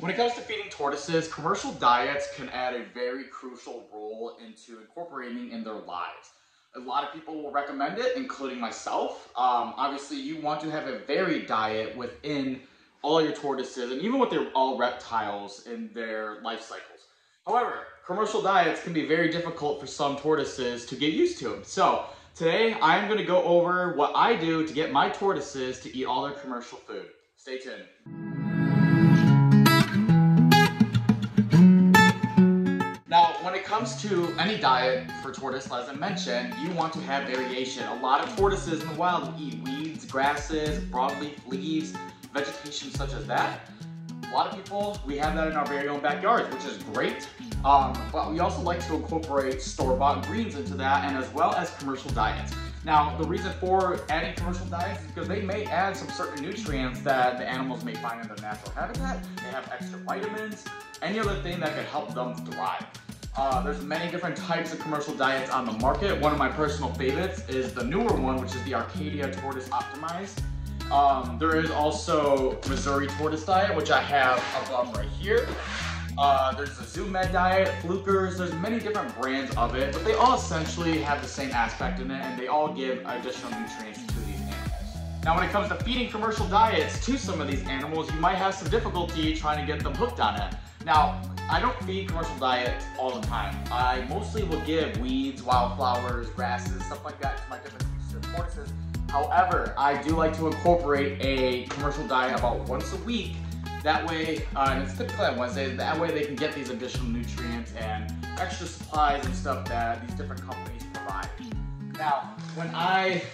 When it comes to feeding tortoises, commercial diets can add a very crucial role into incorporating in their lives. A lot of people will recommend it, including myself. Obviously, you want to have a varied diet within all your tortoises and even with their all reptiles in their life cycles. However, commercial diets can be very difficult for some tortoises to get used to. So today, I'm going to go over what I do to get my tortoises to eat all their commercial food. Stay tuned. When it comes to any diet for tortoise, as I mentioned, you want to have variation. A lot of tortoises in the wild will eat weeds, grasses, broadleaf leaves, vegetation such as that. A lot of people, we have that in our very own backyards, which is great. But we also like to incorporate store-bought greens into that, and as well as commercial diets. Now, the reason for adding commercial diets is because they may add some certain nutrients that the animals may find in their natural habitat. They have extra vitamins, any other thing that could help them thrive. There's many different types of commercial diets on the market. One of my personal favorites is the newer one, which is the Arcadia Tortoise Optimized. There is also Missouri Tortoise Diet, which I have above right here. There's the Zoo Med Diet, Flukers. There's many different brands of it, but they all essentially have the same aspect in it, and they all give additional nutrients to these animals. Now, when it comes to feeding commercial diets to some of these animals, you might have some difficulty trying to get them hooked on it. Now, I don't feed commercial diets all the time. I mostly will give weeds, wildflowers, grasses, stuff like that to my different species of tortoises. However, I do like to incorporate a commercial diet about once a week. That way, and it's typically on Wednesdays, that way they can get these additional nutrients and extra supplies and stuff that these different companies provide. Now, when I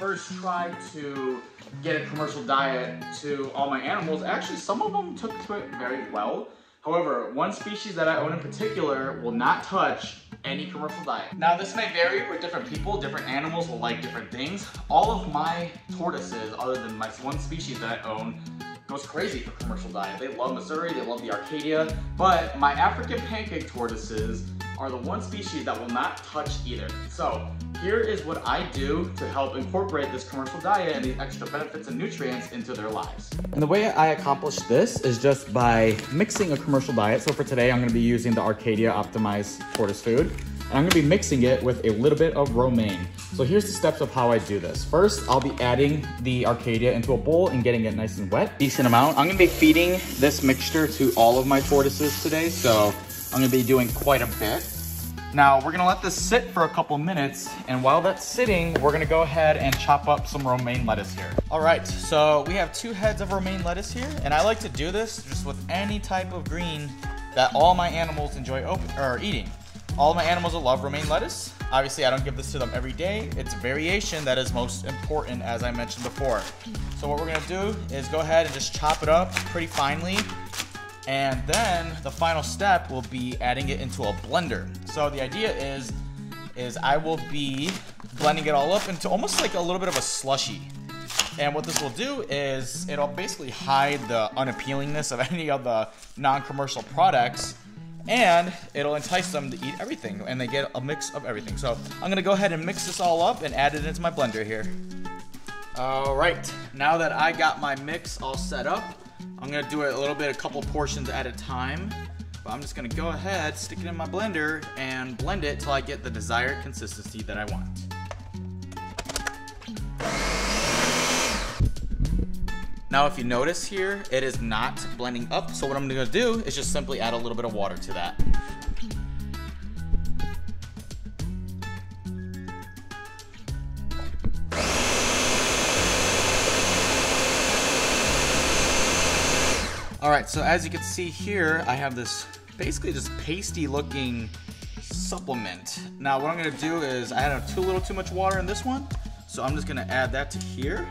first tried to get a commercial diet to all my animals, actually some of them took to it very well. However, one species that I own in particular will not touch any commercial diet. Now, this may vary for different people. Different animals will like different things. All of my tortoises, other than my one species that I own, goes crazy for commercial diet. They love Missouri, they love the Arcadia, but my African pancake tortoises are the one species that will not touch either. So here is what I do to help incorporate this commercial diet and these extra benefits and nutrients into their lives. And the way I accomplish this is just by mixing a commercial diet. So for today, I'm gonna be using the Arcadia Optimized Tortoise Food, and I'm gonna be mixing it with a little bit of romaine. So here's the steps of how I do this. First, I'll be adding the Arcadia into a bowl and getting it nice and wet, decent amount. I'm gonna be feeding this mixture to all of my tortoises today, so I'm gonna be doing quite a bit. Now we're gonna let this sit for a couple minutes, and while that's sitting, we're gonna go ahead and chop up some romaine lettuce here. All right, so we have 2 heads of romaine lettuce here, and I like to do this just with any type of green that all my animals enjoy eating. All my animals will love romaine lettuce. Obviously, I don't give this to them every day. It's variation that is most important, as I mentioned before. So what we're gonna do is go ahead and just chop it up pretty finely. And then the final step will be adding it into a blender. So the idea is I will be blending it all up into almost like a little bit of a slushy. And what this will do is it'll basically hide the unappealingness of any of the non-commercial products, and it'll entice them to eat everything, and they get a mix of everything. So I'm gonna go ahead and mix this all up and add it into my blender here. All right, now that I got my mix all set up, I'm gonna do it a little bit, a couple portions at a time, but I'm just gonna go ahead, stick it in my blender, and blend it till I get the desired consistency that I want. Now if you notice here, it is not blending up, so what I'm gonna do is just simply add a little bit of water to that. All right, so as you can see here, I have this basically just pasty looking supplement. Now what I'm gonna do is I had a little too much water in this one, so I'm just gonna add that to here,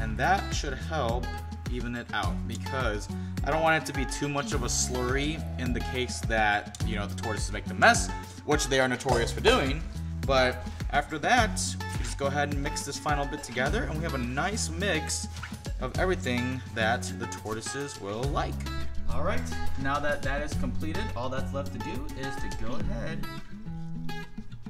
and that should help even it out, because I don't want it to be too much of a slurry in the case that, you know, the tortoises make the mess, which they are notorious for doing. But after that, just go ahead and mix this final bit together, and we have a nice mix of everything that the tortoises will like. All right, now that that is completed, all that's left to do is to go ahead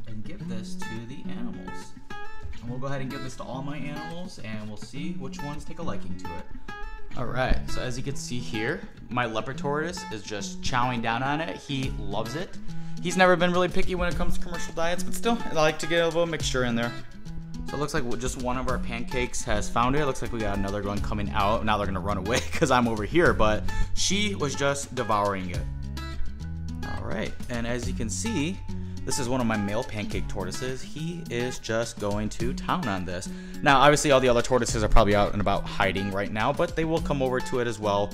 and give this to the animals. And we'll go ahead and give this to all my animals, and we'll see which ones take a liking to it. All right, so as you can see here, my leopard tortoise is just chowing down on it. He loves it. He's never been really picky when it comes to commercial diets, but still, I like to get a little mixture in there. So it looks like just one of our pancakes has found it. It looks like we got another one coming out. Now they're gonna run away because I'm over here, but she was just devouring it. All right, and as you can see, this is one of my male pancake tortoises. He is just going to town on this. Now, obviously all the other tortoises are probably out and about hiding right now, but they will come over to it as well.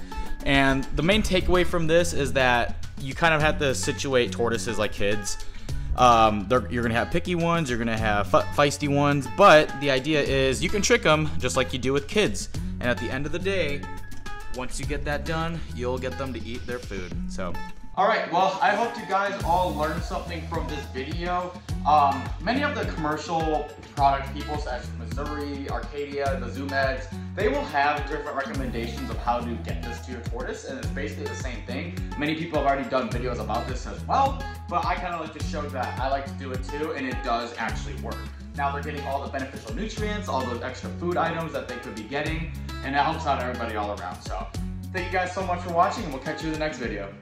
And the main takeaway from this is that you kind of have to situate tortoises like kids. You're gonna have picky ones, you're gonna have feisty ones, but the idea is you can trick them just like you do with kids. And at the end of the day, once you get that done, you'll get them to eat their food, so. All right, well, I hope you guys all learned something from this video. Many of the commercial product people, such as Missouri, Arcadia, the Zoo Meds, they will have different recommendations of how to get this to your tortoise, and it's basically the same thing. Many people have already done videos about this as well, but I kind of like to show that I like to do it too, and it does actually work. Now they're getting all the beneficial nutrients, all those extra food items that they could be getting, and it helps out everybody all around. So thank you guys so much for watching, and we'll catch you in the next video.